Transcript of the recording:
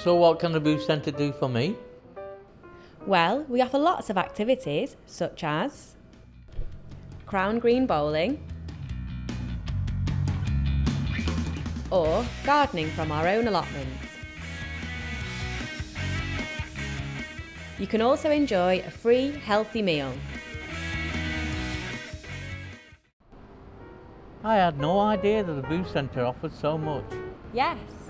So what can the Booth Centre do for me? Well, we offer lots of activities such as crown green bowling or gardening from our own allotments. You can also enjoy a free, healthy meal. I had no idea that the Booth Centre offered so much. Yes.